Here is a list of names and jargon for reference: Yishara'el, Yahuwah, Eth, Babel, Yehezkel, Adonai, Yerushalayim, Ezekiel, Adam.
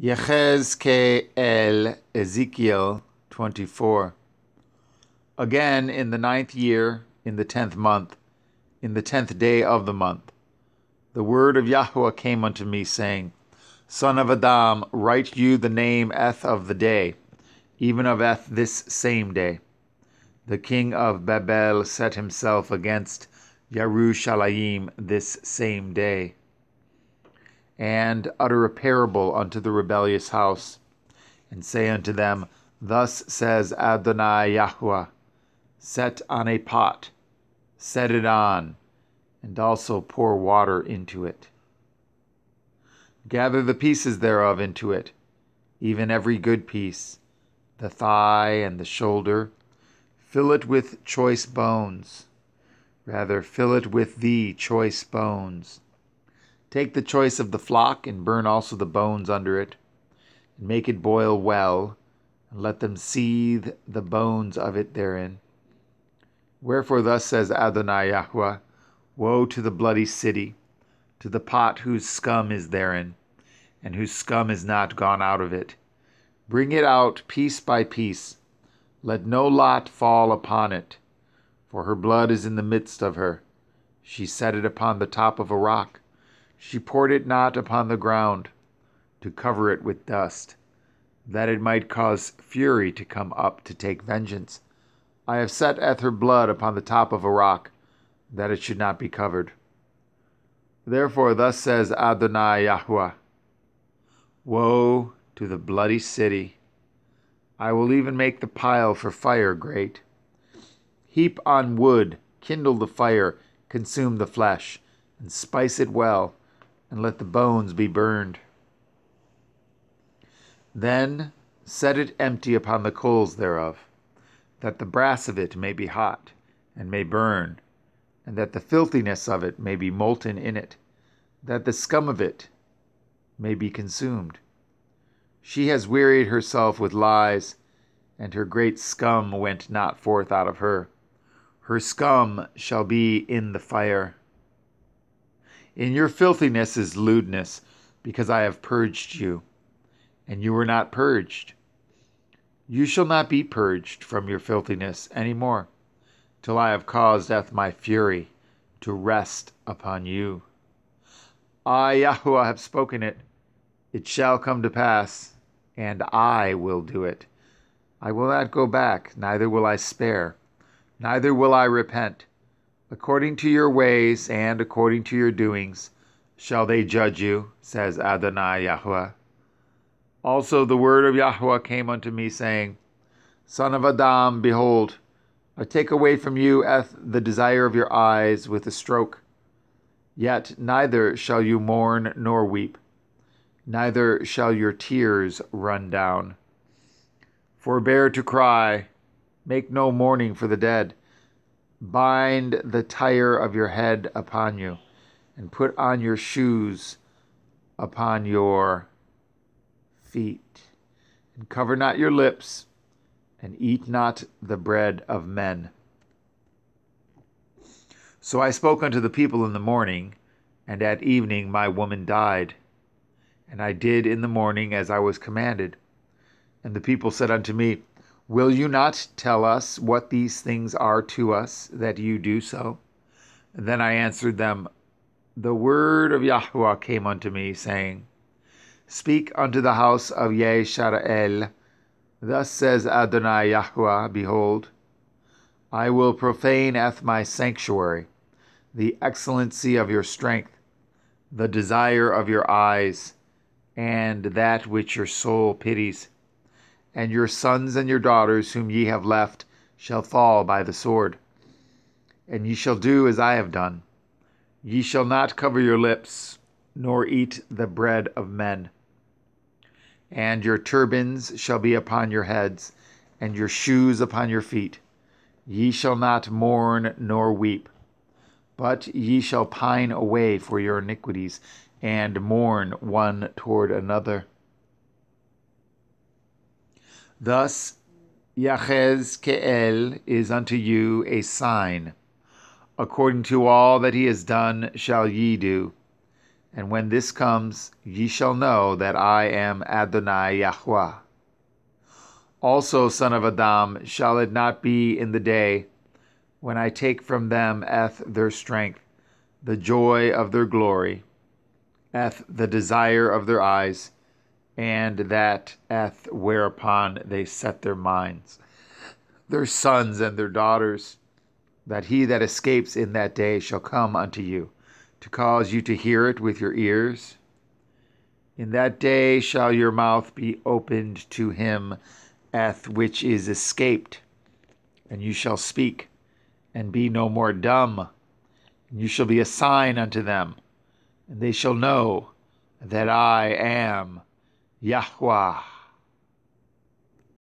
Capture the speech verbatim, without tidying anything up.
Yehezkel, Ezekiel twenty-four. Again, in the ninth year, in the tenth month, in the tenth day of the month, the word of Yahuwah came unto me, saying, Son of Adam, write you the name Eth of the day, even of Eth this same day. The king of Babel set himself against Yerushalayim this same day, and utter a parable unto the rebellious house, and say unto them, Thus says Adonai Yahuwah, Set on a pot, set it on, and also pour water into it. Gather the pieces thereof into it, even every good piece, the thigh and the shoulder. Fill it with choice bones. Rather, fill it with the choice bones. Take the choice of the flock, and burn also the bones under it, and make it boil well, and let them seethe the bones of it therein. Wherefore thus says Adonai Yahuwah, Woe to the bloody city, to the pot whose scum is therein, and whose scum is not gone out of it. Bring it out piece by piece, let no lot fall upon it, for her blood is in the midst of her. She set it upon the top of a rock, she poured it not upon the ground, to cover it with dust, that it might cause fury to come up to take vengeance. I have set Eth her blood upon the top of a rock, that it should not be covered. Therefore thus says Adonai Yahuwah, Woe to the bloody city! I will even make the pile for fire great. Heap on wood, kindle the fire, consume the flesh, and spice it well, and let the bones be burned. Then set it empty upon the coals thereof, that the brass of it may be hot, and may burn, and that the filthiness of it may be molten in it, that the scum of it may be consumed. She has wearied herself with lies, and her great scum went not forth out of her. Her scum shall be in the fire. In your filthiness is lewdness, because I have purged you, and you were not purged. You shall not be purged from your filthiness any more, till I have caused Eth my fury to rest upon you. I, Yahuwah, have spoken it. It shall come to pass, and I will do it. I will not go back, neither will I spare, neither will I repent. According to your ways and according to your doings shall they judge you, says Adonai Yahuwah. Also the word of Yahuwah came unto me, saying, Son of Adam, behold, I take away from you Eth the desire of your eyes with a stroke. Yet neither shall you mourn nor weep, neither shall your tears run down. Forbear to cry, make no mourning for the dead. Bind the tire of your head upon you, and put on your shoes upon your feet, and cover not your lips, and eat not the bread of men. So I spoke unto the people in the morning, and at evening my woman died. And I did in the morning as I was commanded. And the people said unto me, Will you not tell us what these things are to us, that you do so? And then I answered them, The word of Yahuwah came unto me, saying, Speak unto the house of Yishara'el. Thus says Adonai Yahuwah, Behold, I will profane Eth my sanctuary, the excellency of your strength, the desire of your eyes, and that which your soul pities. And your sons and your daughters whom ye have left shall fall by the sword. And ye shall do as I have done. Ye shall not cover your lips, nor eat the bread of men. And your turbans shall be upon your heads, and your shoes upon your feet. Ye shall not mourn nor weep, but ye shall pine away for your iniquities, and mourn one toward another. Thus Yehezkel is unto you a sign. According to all that he has done shall ye do, And when this comes, ye shall know that I am Adonai Yahuwah. Also, son of Adam, shall it not be in the day when I take from them, Eth, their strength, the joy of their glory, Eth, the desire of their eyes, and that, Eth, whereupon they set their minds, their sons and their daughters, that he that escapes in that day shall come unto you, to cause you to hear it with your ears. In that day shall your mouth be opened to him, Eth, which is escaped, and you shall speak, and be no more dumb. And you shall be a sign unto them, and they shall know that I am Yahuwah.